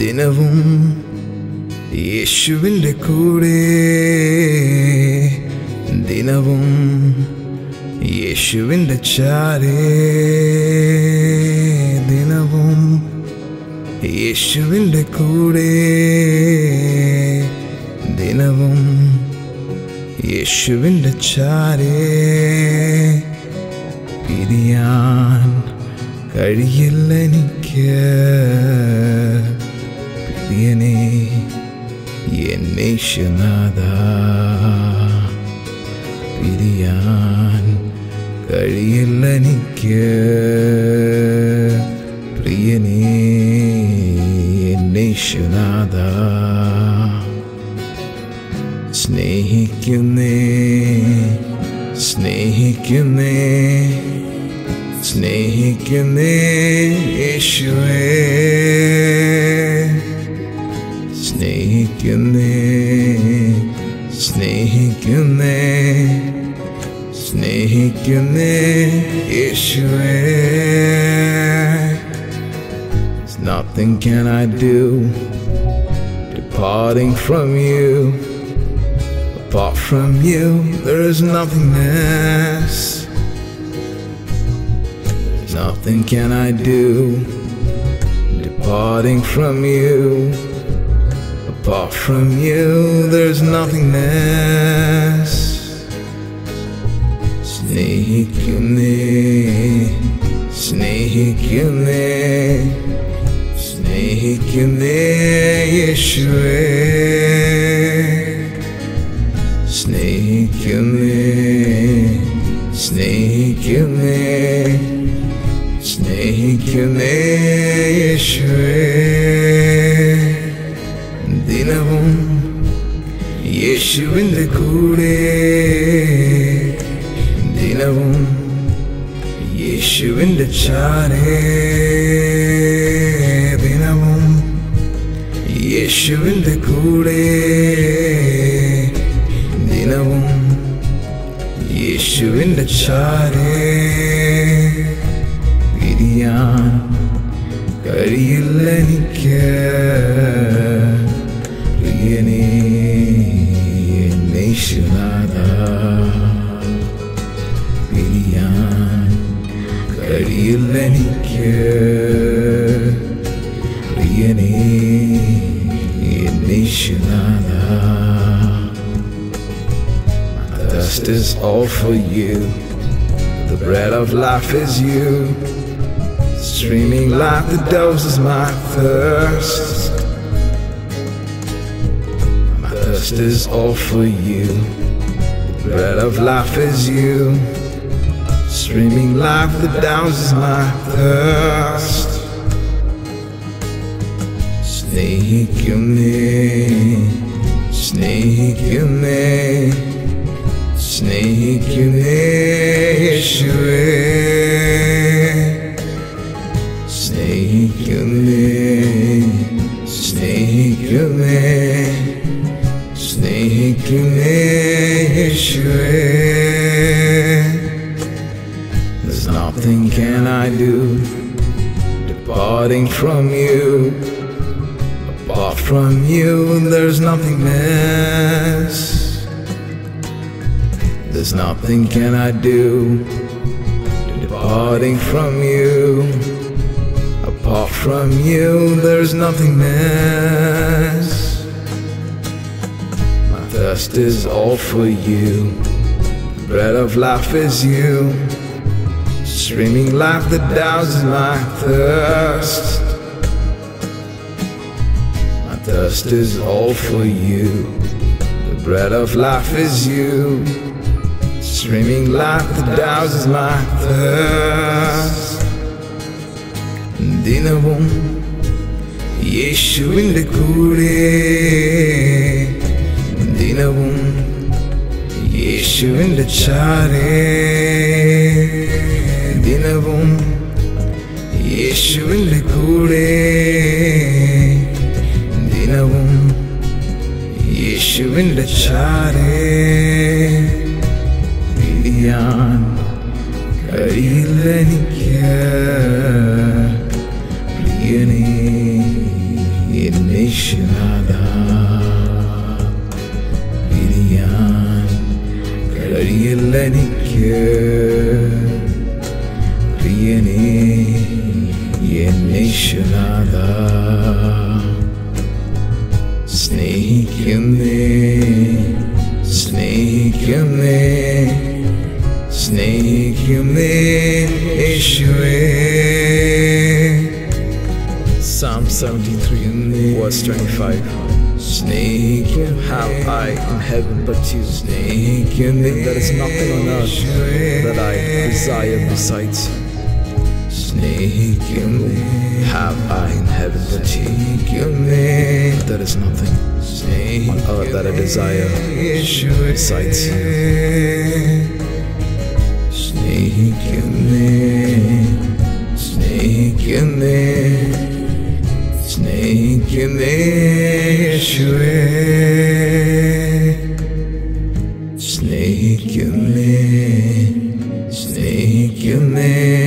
தினவும் இயேசுவின் கூடே தினவும் இயேசுவின் சாரே தினவும் இயேசுவின் கூடே தினவும் இயேசுவின் சாரே இது யான் கழியல்ல நிற்க பிரியனே என்னை ஷநாதா பிரியான் கழியல்ல நிற்க பிரியனே என்னை ஷநாதா സ്നേഹിക്കുന്നേ സ്നേഹിക്കുന്നേ സ്നേഹിക്കുന്നേ യേശുവേ സ്നേഹിക്കുന്നേ സ്നേഹിക്കുന്നേ സ്നേഹിക്കുന്നേ യേശുവേ Nothing can I do departing from you Apart from you, there is nothingness. Nothing can I do, departing from you. Apart from you, there is nothingness. Snehikune, snehikune, snehikune, Yeshua. Snehikune, snehikune, snehikune, Yeshuvinte koode, dinavum Yeshuvinte koode, dinavum Yeshuvinte chaare, dinavum Yeshuvinte koode. Dinavum Yeshuvinte koode Piriyan Kaliyilla nikka Priyane Ennai Shanada Piriyan Kaliyilla nikka Priyane Ennai Shanada Dust is all for you, the bread of life is you, streaming like the doves is my thirst. My thirst is all for you, the bread of life is you, streaming like the doves is my thirst. Snehikune, snehikune. Snehikune Yeshuvinte Snehikune Snehikune Snehikune Yeshuvinte There's nothing can I do departing from you Apart from you there's nothingness There's nothing can I do, departing from you. Apart from you, there's nothingness. My thirst is all for you. The bread of life is you. Streaming life that douses my thirst. My thirst is all for you. The bread of life is you. Streaming life that douses my thirst. Dinavum Yeshuvinte koode, dinavum Yeshuvinte chaare, dinavum Yeshuvinte koode, dinavum Yeshuvinte chaare. Kaliyilla nikka priyane വിശ്വനാഥാ സ്നേഹിക്കുന്നേ സ്നേഹിക്കുന്നേ സ്നേഹിക്കുന്നേ യേശുവേ. Psalm 73 verse 25. Snake, have I in heaven but you? Snake, there is nothing on earth that I desire besides you. Snake, have I in heaven but you? There is nothing on earth that I desire besides you. Snake, snake, snake in there, Yeshua. Snake in there, snake in there.